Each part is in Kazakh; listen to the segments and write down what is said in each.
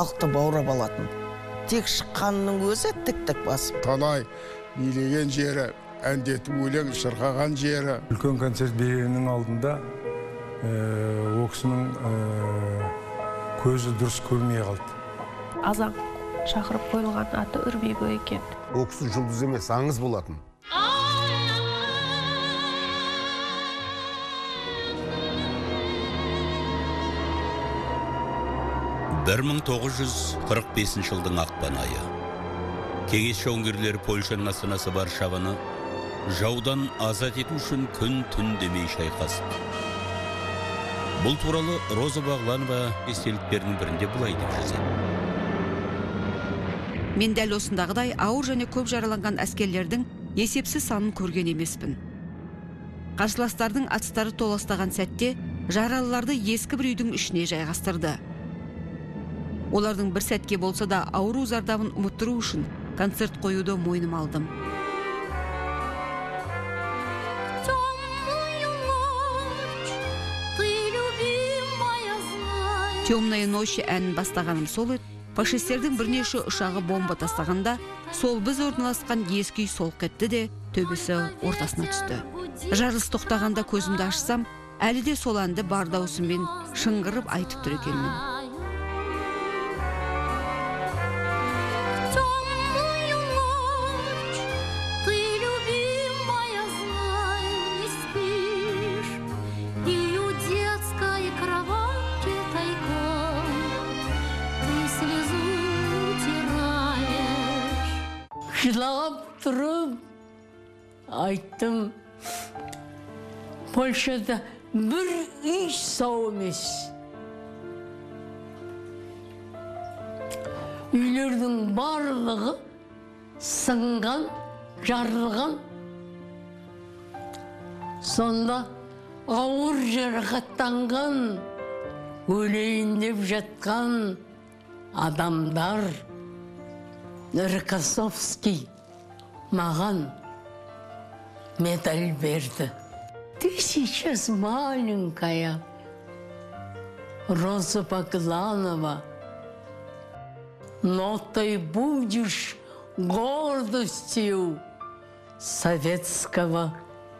халықты баурап алатын. Тек шыққанның өзі тік-тік басып. Талай елеген жері, әндетіп өлең шырқаған жері. Үлкен концерт бергеннің алдында оқысының көзі дұрыс көрмей қалды. Азан шақырып қойылған аты үрмегі екен. Оқысы жұлдыз емес, аңыз болатын. Бір 1945 жылдың ақпан айы. Кеңес жауынгерлері Польшаның астанасы Варшаваны жаудан азат ету үшін күн-түн демей шайқасты. Бұл туралы Роза Бағланова естеліктерінің бірінде бұлай деп жазады. Мен дәл осындағыдай ауыр және көп жараланған әскерлердің есепсіз санын көрген емеспін. Қарсыластардың атыстары толастаған сәтте жаралыларды ескі бір үйдің ішіне жайғастырды. Олардың бір сәтке болса да ауру зардабын ұмыттыру үшін концерт қоюды мойным алдым. «Темная ночь» әнін бастағаным сол еді, фашистердің бірнеше ұшағы бомба тастағанда, сол біз орналасқан ескі үй солқ кетті де, төбесі ортасына түсті. Жарылыс тоқтағанда көзімді ашсам, әлі де сол әнді бар даусыммен шыңғырып айтып тұр екенмін. Айттым, Польшада бір үй сау емес. Үйлердің барлығы сынған, жарылған. Сонда ауыр жарақаттанған, өлейін деп жатқан адамдар. Рокоссовский маған медаль берді. Ты сейчас маленькая, Роза Багланова, но ты будешь гордостью советского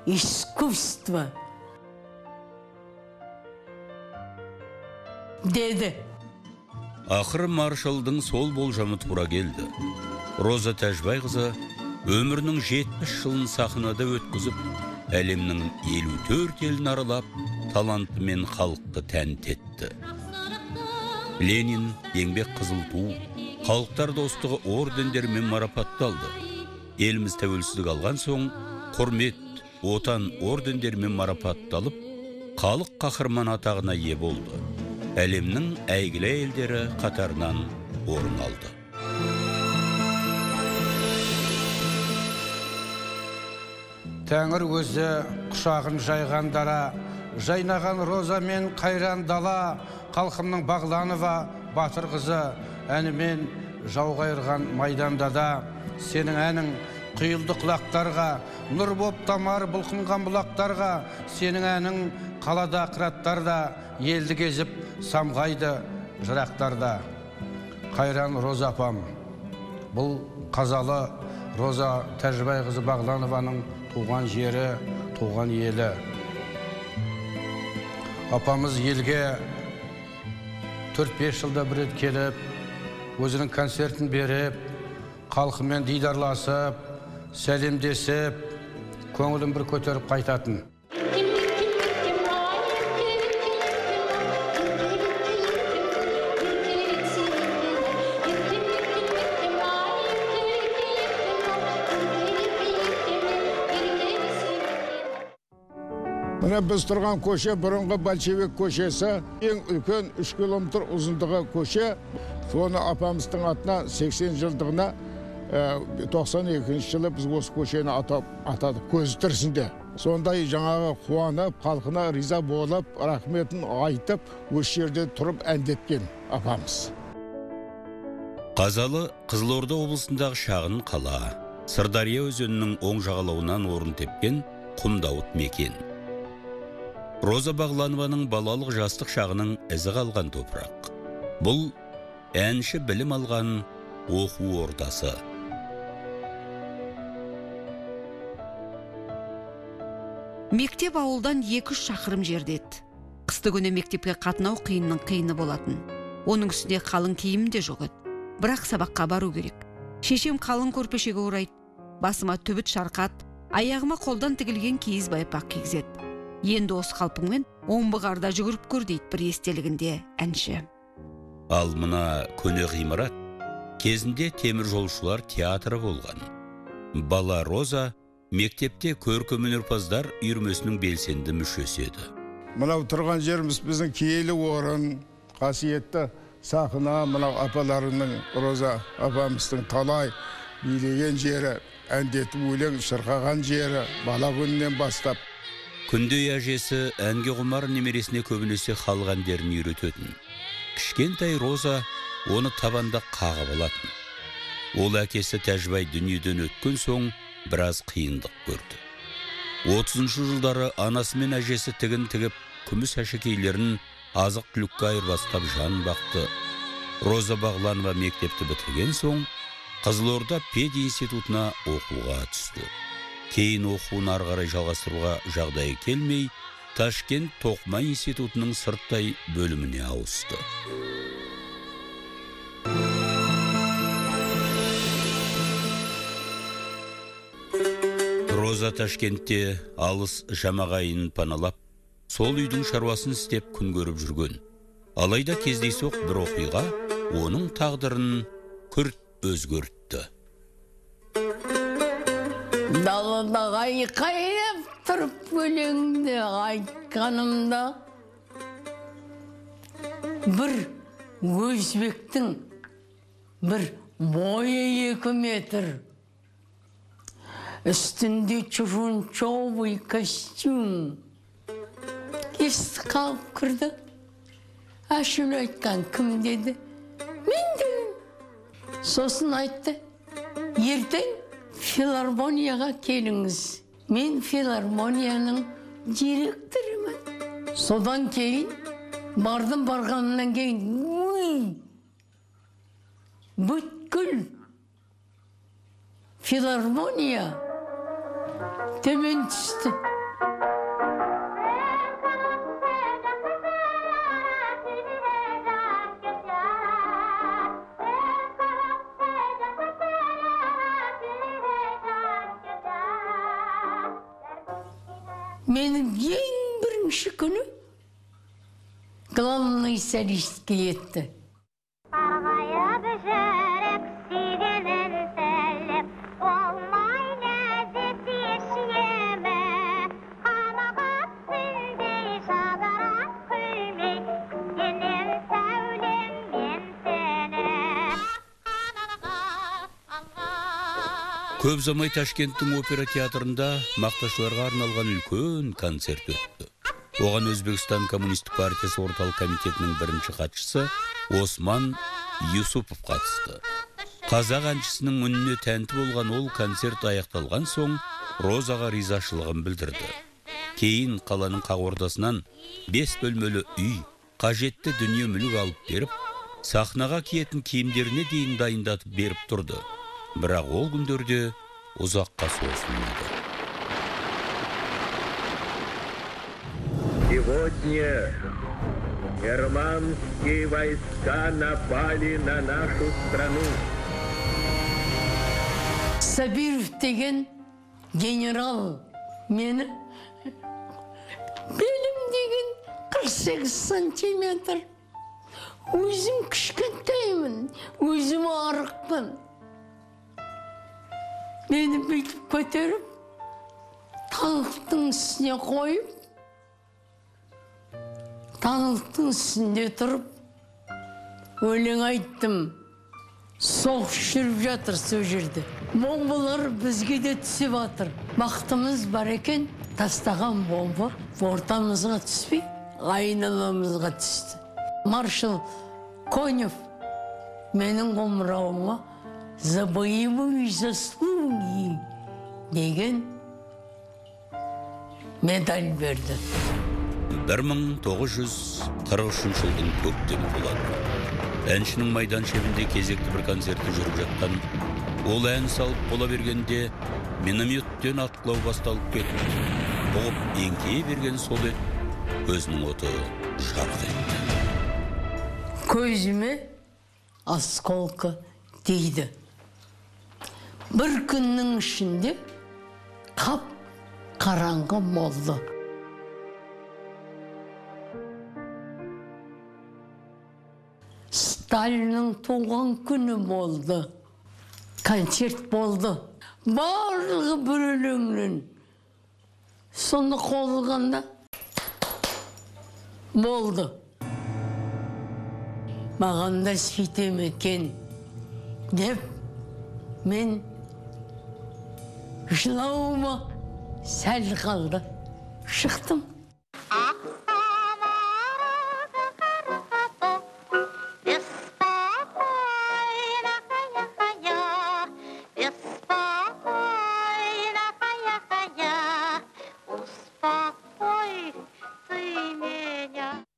искусства. Деді. Ақыры маршалдың сол болжамы тура келді. Роза Тажбайқызы өмірінің 70 жылын сахнада өткізіп, әлемнің 54 елін аралап, талантымен халықты тәнті етті. Ленин, еңбек қызыл ту, халықтар достығы ордендермен марапатталды. Еліміз тәуелсіздік алған соң, құрмет, отан ордендермен марапатталып, халық қаһарманы атағына ие болды. Әлемнің әйгілі елдері қатарынан орын алды. Тәңір өзі құшағын жайғандара, жайнаған роза мен қайран дала, қалқымның Бағланова батыр қызы, әнімен жауғайырған майданда да, сенің әнің құйылды құлақтарға, нұр боп тамар бұлқынған бұлақтарға, сенің әнің қалада қыраттарда, елді кезіп самғайды жырақтарда. Қайран Роза апам, бұл қазалы Роза Тажбайқызы Бағланованың туған жері, туған елі. Апамыз елге 4-5 жылда бір рет келіп, өзінің концертін беріп, халқымен дидарласып, сәлемдесіп, көңілін бір көтеріп қайтатын. Біз тұрған көше бұрынғы большевик көшесі, ең үлкен 3 километр ұзындығы көше. Соны апамыздың атына 80 жылдығына 92 жылы біз осы көшені атадық көзі тірісінде. Сондай жаңағы қуанып, халқына риза болып, рахметін айтып, осы жерде тұрып әндеткен апамыз. Қазалы Қызылорда облысындағы шағын қала, Сырдария өзенінің оң жағалауынан орын тепкен құмдауыт мекен. Роза Бағланованың балалық жастық шағының әзі қалған топырақ. Бұл әнші білім алған оқу ордасы. Мектеп ауылдан 2-3 шақырым жердеді. Қысты күні мектепке қатынау қиынның қиыны болатын. Оның үстіне қалың киім де жоқ еді. Бірақ сабаққа бару керек. Шешем қалың көрпешеге орайды. Басыма түбіт шарқат, аяғыма қолдан тігілген киіз байпақ кигізеді. Енді осы қалпыңмен омбығарда жүгіріп көр дейді бір естелігінде әнші. Ал мына көне ғимарат кезінде теміржолшылар театры болған. Бала Роза мектепте көркемөнерпаздар үйірмесінің белсенді мүшесі еді. Мынау тұрған жеріміз біздің киелі орын, қасиетті сахна, мынау апаларының, Роза апамыздың талай билеген жері, әндетіп өлең шырқаған жері, бала күнінен бастап. Күнде әжесі әнге құмар немересіне көбінесе халық әндерін үйрететін. Кішкентай Роза оны табанда қағып алатын. Ол әкесі Тәжбай дүниеден өткен соң біраз қиындық көрді. 30-шы жылдары анасы мен әжесі тігін тігіп, күміс әшекейлерін азық түлікке айырбастап жан бақты. Роза Бағланова мектепті бітірген соң Қызылорда пединститутына оқуға түсті. Кейін оқуын арғарай жалғастыруға жағдайы келмей, Ташкент Тоқма институтының сырттай бөліміне ауысты. Роза Ташкентте алыс жамағайын паналап, сол үйдің шаруасын істеп күн көріп жүрген. Алайда кездейсоқ бір оқиға оның тағдырын күрт өзгертті. Далада қайқайлап тұрып өлеңді айтқанымда бір өзбектің бір бойы 2 метр, үстінде чужунчовый костюм есті қалып кірді. Ашын айтқан кім деді? Мен дедім. Сосын айтты, ертең филармонияға келіңіз. Мен филармонияның директорымын. Содан кейін, барғаннан кейін, бүткіл филармония төмен түсті. Менің ең бірінші күні главный солист етті. Көп замай Ташкенттің опера театрында мақташыларға арналған үлкен концерт өтті. Оған Өзбекстан Коммунистік партиясы орталық комитетінің бірінші хатшысы Осман Юсупов қатысты. Қазақ әншісінің үніне тәнті болған ол концерт аяқталған соң Розаға ризашылығын білдірді. Кейін қаланың қағордасынан 5 бөлмелі үй, қажетті дүние мүлік алып беріп, сахнаға киетін киімдеріне дейін дайындатып беріп тұрды. Бірақ ол күндерде ұзаққа созылмады. Сегодня германские войска напали на нашу страну. Сабиров деген генерал мені белім деген 48 сантиметр. Өзім кішкентаймын, өзім арықпын. Мені бүйтіп көтеріп, таңықтың үстіне қойып, таңықтың үстінде тұрып, өлең айттым. Соқ жүріп жатыр сөз жерде. Бомбалар бізге де түсіп атыр. Мақтымыз бар екен, тастаған бомба ортамызға түспей, айналамызға түсті. Маршал Конев менің қомырауыма «За боевые заслуги» деген медаль берді. 1943 жылдың көктемі болады. әншінің майдан шебінде кезекті бір концерті жүріп жатқан. Ол ән салып бола бергенде минометтен атқылау басталып кетті. Бұғып еңкейе берген солы өзінің оты жарқ етті. Көзіме осколқы дейді. Бір күннің ішінде қап қараңғы болды. Сталиннің туған күні болды. Концерт болды. Барлығы бүріліңнен. Соны қолғанда болды. Маған да сөйтем екен деп, мен жылауыма сәл қалды. Шықтым.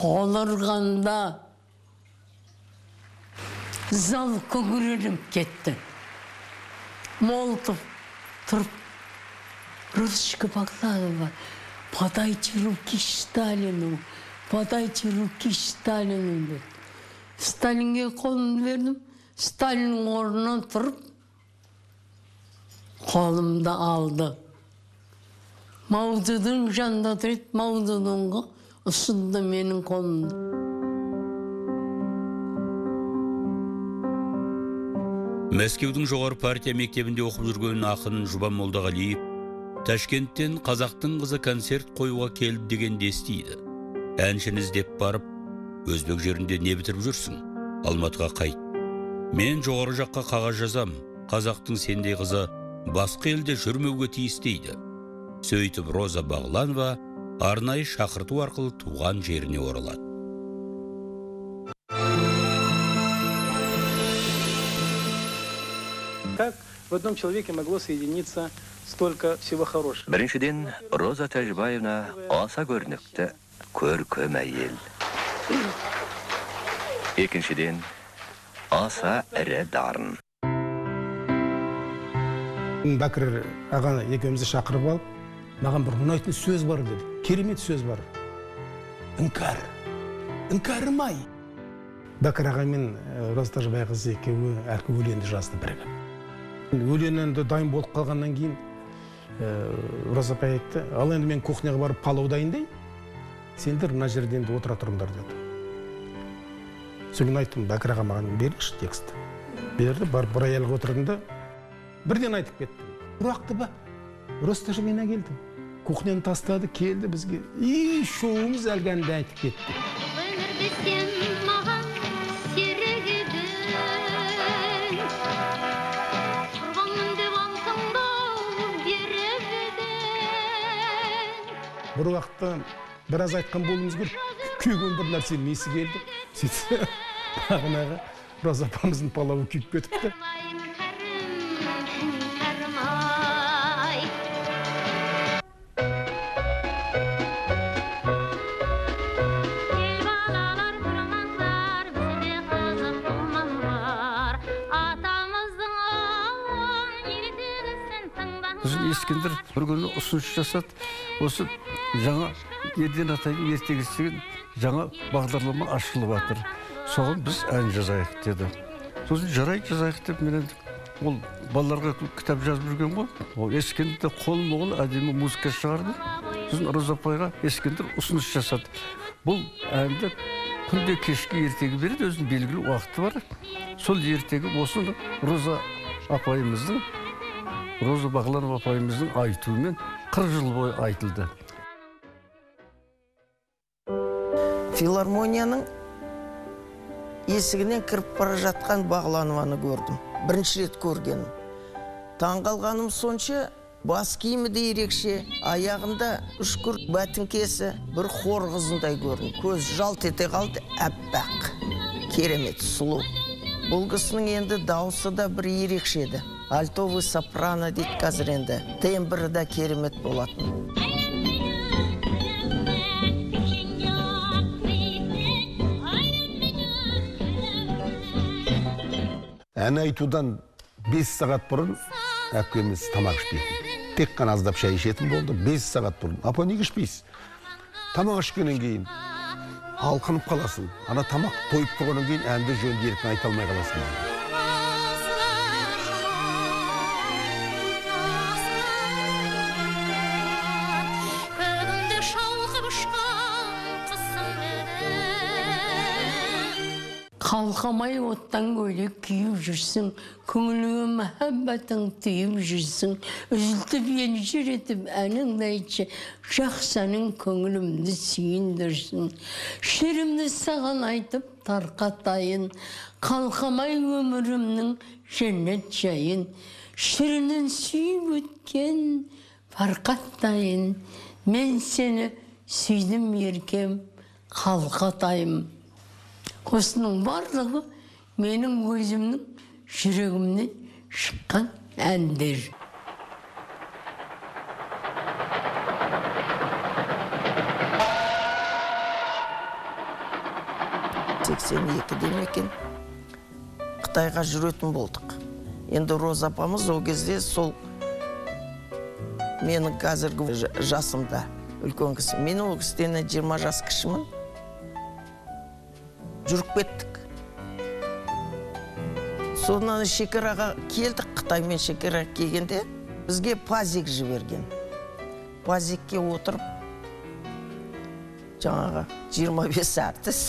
Қолырғанда зал көңіріліп кетті. Молтов тұрып, Розочка Бағланова, подайте руки Сталину, подайте руки Сталину деді. Сталинге қолымды бердім, Сталин орнынан тұрып, қолымды алды. Маудудың жанда тұрет, Маудудыңға ұсынды менің қолымды. Мәскеудің жоғары партия мектебінде оқып жүрген ақын Жұбан Молдағалиев Ташкенттен қазақтың қызы концерт қоюға келіп дегенді естиді. Әншіні іздеп барып, өзбек жерінде не бітіріп жүрсің? Алматыға қайт. Мен жоғары жаққа қағаз жазам, қазақтың сендей қызы басқа елде жүрмеуге тиіс дейді. Сөйтіп Роза Бағланова арнайы шақырту арқылы туған жеріне оралады. Как в одном человеке могло соединиться столько всего хорошего? Біріншіден, Роза Тажбайовна аса көрнікті көркем әйел. Екіншіден, аса ірі дарын. Бәкір ағаны екеумізді шақырып алып, маған бір ұнайтын сөз бар деді. Керемет сөз бар. Үнкар. Үнкарымай. Бәкір аға мен Роза Тажбайқызы екеуі әркі өленді жазды бірігіп. Өленінді дайын болып қалғаннан кейін Роза апай айтты, ал енді мен кухняға барып палау дайындаймын. Сендер мына жерде енді отыра тұрыңдар деді. Содан айттым, Бәкір аға маған беріңізші текстті. Берді, барып бір аялға отырдым. Бірден айтып кеттім. Бұрақты ба, Роза Тажбайна келді. Кухнен тастады, келді бізге. И, шоуымыз әлгенде айтып кетті. Өмір бізген маған серігідің. Құрғанын деп аңсың бау берігідің. Бір уақытта біраз айтқан болуымыз көр. Күйген бір нәрсе месі келді. Сөйтті, бағынаға Роза апамыздың палауы күйіп кетіпті. Ескендір бір күні ұсыныш жасады, осы жаңа Ерден Атайдың ертегісіген жаңа бағдарлама ашылып жатыр. Соған біз ән жазайық деді. Сосын жарай жазайық деп мен ол балаларға кітап жазып жүрген ғой. Ол Ескендірді қолма-қол әдемі музыка шығарды. Сосын Роза апайға Ескендір ұсыныш жасады. Бұл әнді күнде кешке ертегі береді, өзінің белгілі уақыты бар. Сол ертегі осыны Роза апайымыздың Роза Бағланова апайымыздың айтуымен 40 жыл бойы айтылды. Филармонияның есігінен кіріп бара жатқан Бағланованы көрдім. Бірінші рет көргенім. Таңғалғаным сонша, бас киімі де ерекше, аяғында үшкір бәтіңкесі бір хор қызындай көрінді. Көз жалт ете қалды, әппақ, керемет, сұлу. Бұл кісінің енді дауысы да бір ерекше еді. Альтовы сопрано дейді қазір енді. Тембрі да керемет болатын. ән айтудан 5 сағат бұрын әпкеміз тамақ ішпейтін. Тек қана аздап шай ішетін болды, 5 сағат бұрын. Апа, неге ішпейсіз? Тамақ ішкеннен кейін алқынып қаласың. Ана тамақ тойып тұрғаннан кейін әнді жөнді еркін айта алмай қаласың. Қалқамай оттан көйлек күйіп жүрсің, көңіліңе махаббатың түйіп жүрсің, үзілтіп енжер етіп әніңді айтшы, жақсаның көңілімді сүйіндірсің. Шерімді саған айтып тарқатайын, қалқамай өмірімнің жәннет жайын, шерінен сүйіп өткен парқаттайын, мен сені сүйдім еркем, қалқатайым. Осының барлығы менің өзімнің жүрегімнен шыққан әндер. Сексен екіден екен Қытайға жүретін болдық. Енді Роза апамыз ол кезде сол менің қазіргі жасымда үлкен кісі. Мен ол кісіден 20 жас кішімін. Жүріп кеттік. Сонан шекараға келдік, Қытаймен шекараға келгенде бізге пазик жіберген. Пазикке отырып, жаңағы 25 артыс.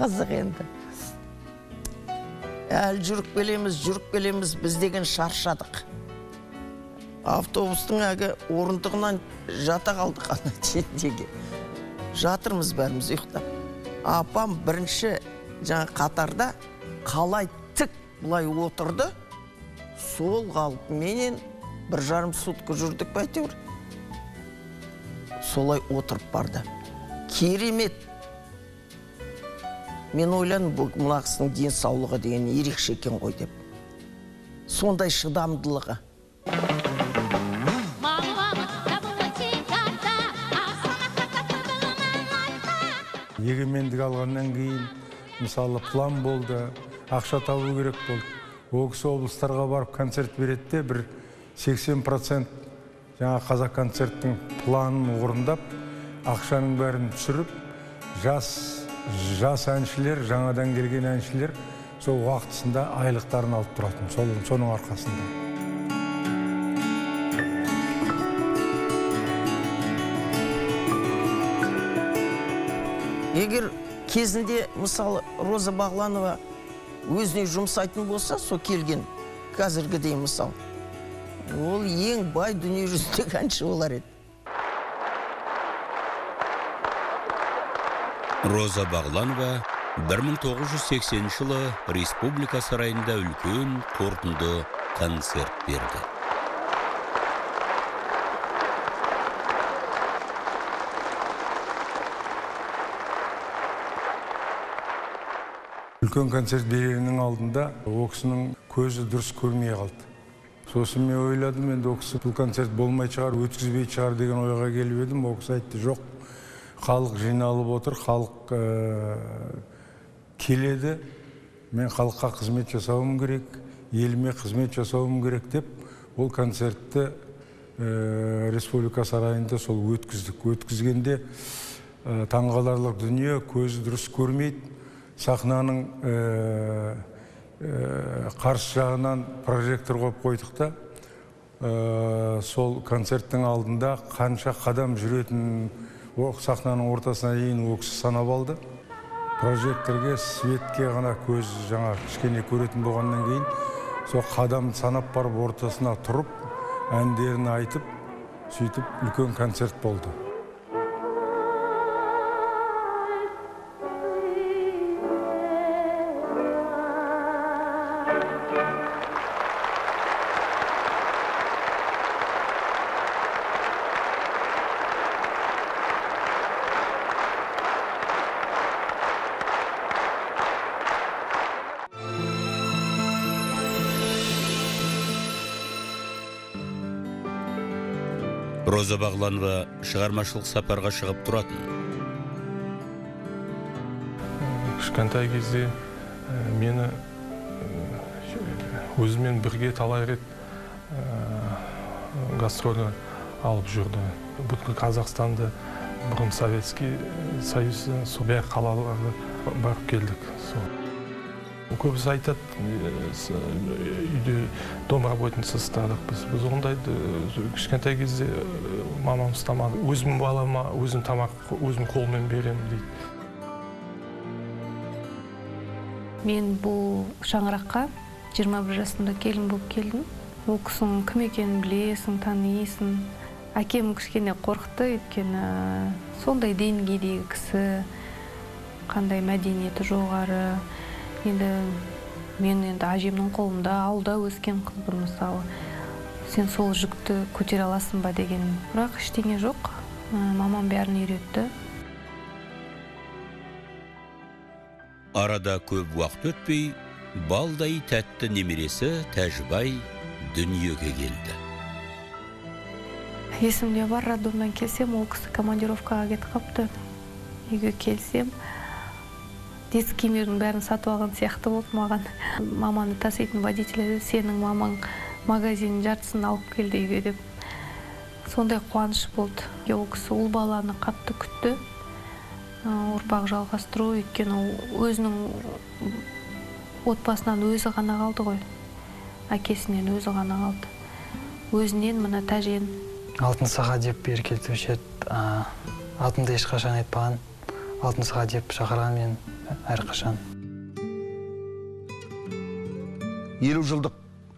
Қызық енді. Әлі жүріп келеміз, біз деген шаршадық. Автобустың әгі орындығынан жата қалдық ана шетіндегі. Жатырмыз бәріміз ұйықтап. Апам бірінші қатарда қалай тік бұлай отырды, сол қалып менен 1,5 сутка жүрдік бәйтеуір. Солай отырып барды. Керемет. Мен ойланым, мұнақсының денсаулығы деген ерекше екен ғой деп. Сондай шыдамдылығы. Егемендік алғаннан кейін, мысалы, план болды, ақша табу керек болды. Ол кісі облыстарға барып концерт береді де, бір 80% жаңа қазақ концерттің планын орындап, ақшаның бәрін түсіріп, жас әншілер, жаңадан келген әншілер сол уақытысында айлықтарын алып тұратын, соның арқасында. Егер кезінде, мысалы, Роза Бағланова өзіне жұмсайтын болса, со келген, қазіргі дейін, мысалы, ол ең бай дүние жүзіндегі әнші олар еді. Роза Бағланова 1980 жылы Республика сарайында үлкен қорытынды концерт берді. Үлкен концерт берерінің алдында оқысының көзі дұрыс көрмей қалды. Сосын мен ойладым, енді оқысы бұл концерт болмай шығар, өткізбей шығар деген ойға келіп едім. Оқысы айтты, жоқ, халық жиналып отыр, халық келеді, мен халыққа қызмет жасауым керек, еліме қызмет жасауым керек деп, ол концертті Республика сарайында сол өткіздік. Өткізгенде таңғаларлық дүние, көзі дұрыс көрмейді. Сахнаның қарсы жағынан прожектор қойып қойдықта, сол концерттің алдында қанша қадам жүретін сахнаның ортасына дейін оқысы санап алды. Прожекторге, светке ғана көз жаңа кішкене көретін болғаннан кейін, сол қадам санап барып ортасына тұрып, әндерін айтып, сөйтіп үлкен концерт болды. Роза Бағланова шығармашылық сапарға шығып тұратын. Кішкентай кезде мені өзімен бірге талай рет гастролі алып жүрді. Бүткіл Қазақстанды, бұрын Советский Союз, Собия қалаларды барып келдік. Көбісі айтады, үйде дом работницы стадық біз. Біз ондайды кішкентай кезде мамамыз тамақ, өзім балама, өзім тамақ, өзім қолмен берем дейді. Мен бұл шаңыраққа 21 жасында келін болып келдім. Ол кісінің кім екенін білесің, танисың. Әкем кішкене қорқыты, өйткені сондай деңгейдегі кісі, қандай мәдениеті жоғары. Енді мен енді әжемнің қолында ауылда өскен қызбын мысалы. Сен сол жүкті көтере аласың ба деген. Бірақ ештеңе жоқ. Мамам бәрін үйретті. Арада көп уақыт өтпей, балдай тәтті немересі Тажбай дүниеге келді. Есімде бар, роддомнан келсем, ол кісі командировкаға кетіп қапты. Үйге келсем, детский киімдердің бәрін сатып алған сияқты болды маған. Маманы таситын водителі, сенің мамаң магазиннің жартысын алып келді үйге деп. Сондай қуаныш болды. Ол кісі ол баланы қатты күтті. Ұрпақ жалғастыру, өйткені өзінің отбасынан өзі ғана қалды ғой. Әкесінен өзі ғана қалды. Өзінен мына тәжен. Алтын саға деп еркелтіп шеді. Атымды ешқашан айтпаған. Алтын саға деп шақырған мен әрқашан. Елу жылдық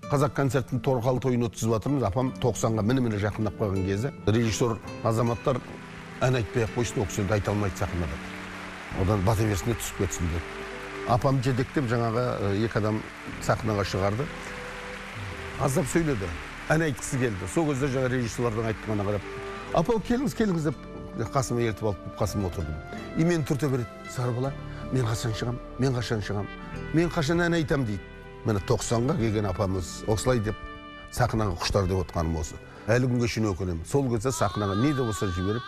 қазақ концерттің торқалы тойын өткізіп жатырмыз. Апам 90-ға міне-міне жақындап қойған кезі. Режиссер азаматтар ән айтпай қойсын, оқысынды айта алмайды сақынады. Одан бата версіне түсіп кетсінді. Апам жедектеп жаңағы екі адам сақынаға шығарды. Аздап сөйледі, ән айтқысы келді. Сол көзді жаңа режиссерлардың айтқығына қарап. Апау, келіңіз, келіңіз деп қасыма ертіп алып, қасыма отырдым. И мен түрте береді, сары бала, мен қашан шығам, мен қашан шығам, мен қашан ән айтам дейді. Мені 90-ға келген апамыз осылай деп сақынаға құштар деп отқаным осы. Әлі күнге шін өкінем. Сол көзді сақынаға не де болса жіберіп,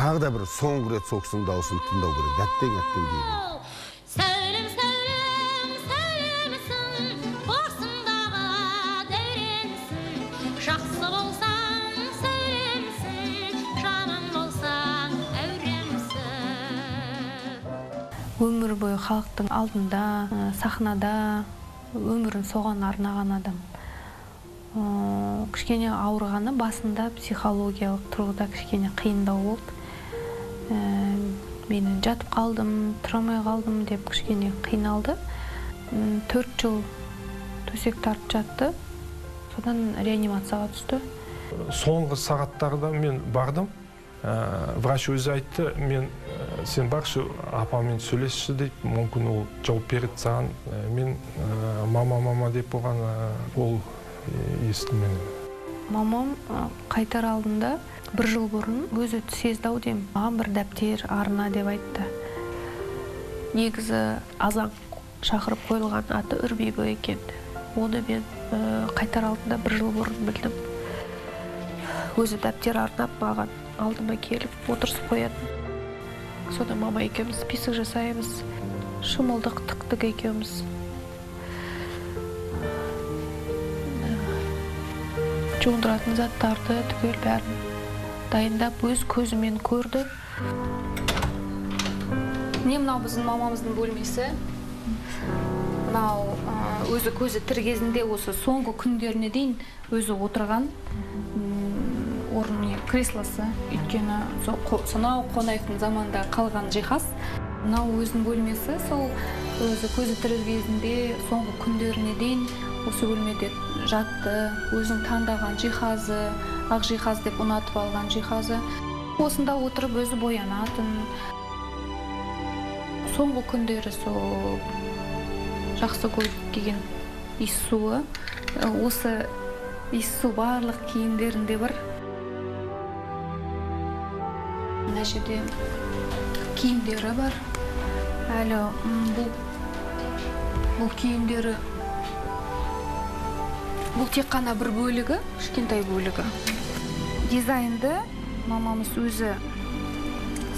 тағы да бір соңғы рет соқсын даусын тыңдау көреді. Әттең, әттең дейді. Сәлем, сәлем, сәлемсің, басындағы дәренсің. Жақсы болсаң, сәлемсің, жаман болсаң, әуремсің. Өмір бойы халықтың алдында, сахнада өмірін соған арнаған адам. Кішкене ауырғаны басында психологиялық тұрғыда кішкене қиындау болды. Мені жатып қалдым, тұрамай қалдым деп кішкене қиналды. 4 жыл төсек тартып жатты, содан реанимацияға түсті. Соңғы сағаттарда мен бардым. Врач өзі айтты, сен баршы, апамен сөйлесші дейді, мүмкін ол жауап береді саған. Мен мама-мама деп оған ол естімені. Мамам қайтар алдында 1 жыл бұрын өзі сезді-ау деймін. Маған бір дәптер арна деп айтты. Негізі азан шақырып қойылған аты Үрбибі екен. Оны мен қайтар алдында 1 жыл бұрын білдім. Өзі дәптер арнап маған алдыма келіп отырсып қоятын. Сонда мама екеуміз список жасаймыз, шымылдық тықтық екеуміз. Жондыратын заттарды, түгел бәрін дайындап, өз көзімен көрді. Не мынау біздің мамамыздың бөлмесі? Мынау өзі көзі тірі кезінде осы соңғы күндеріне дейін өзі отырған орны креслосы. Өйткені сонау қонаевтың заманында қалған жиһаз. Мынау өзінің бөлмесі, сол өзі көзі тірі кезінде соңғы күндеріне дейін осы бөлмеде жатты, өзің таңдаған жиһазы, ақ жиһаз деп ұнатып алған жиһазы. Осында отырып өзі боянатын. Соңғы күндері сол жақсы көріп келген иіс суы. Осы иіс су барлық киімдерінде бар. Мына жерде киімдері бар. Әлі бұл киімдері бұл тек қана бір бөлігі, кішкентай бөлігі. Дизайнды мамамыз өзі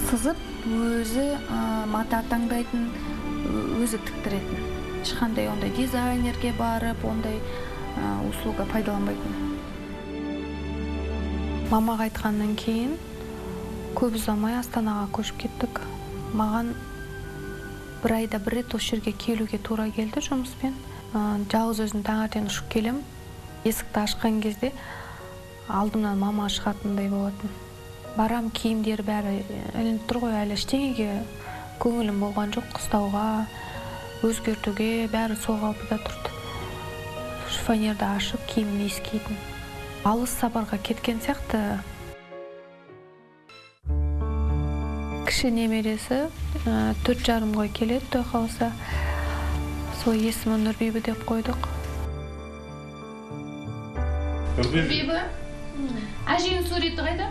сызып, өзі мата таңдайтын, өзі тіктіретін. ешқандай ондай дизайнерге барып, ондай услуга пайдаланбайтын. Мамаға айтқаннан кейін көп ұзамай Астанаға көшіп кеттік. Маған бір айда бір рет осы жерге келуге тура келді жұмыспен. Жалғыз өзім таңертең ұшып келем. Есікті ашқан кезде алдымнан мама шығатындай болатын. Барам киімдер бәрі ілініп тұр ғой, әлі ештеңеге көңілім болған жоқ, қыстауға, өзгертуге бәрі сол қалпыда тұрды. Шифонерді ашып киімін иіскейтін. Алыс сапарға кеткен сияқты. Кіші немересі 4,5-ға келеді, той қалса. Сол есімін Нұрбибі деп қойдық. Нұрбибі? Әжейін суреті қайда?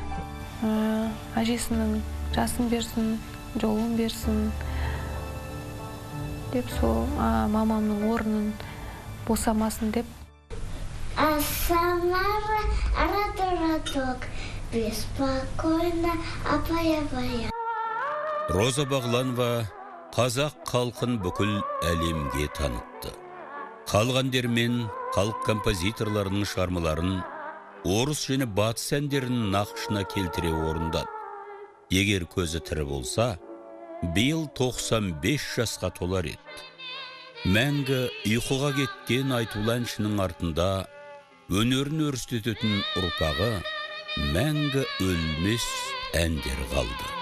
Әжесінің жасын берсін, жолын берсін деп сол мамамның орнын босамасын деп. Самара арадорадок, беспокойно апая-бая. Роза Бағланова қазақ халқын бүкіл әлемге танытты. Халық әндерімен халық композиторларының шығармаларын орыс және батыс әндерінің нақшына келтіре орындады. Егер көзі тірі болса, биыл 95 жасқа толар еді. Мәңгі ұйқыға кеткен айтулы әншінің артында өнерін өрістететін ұрпағы мәңгі өлмес әндер қалды.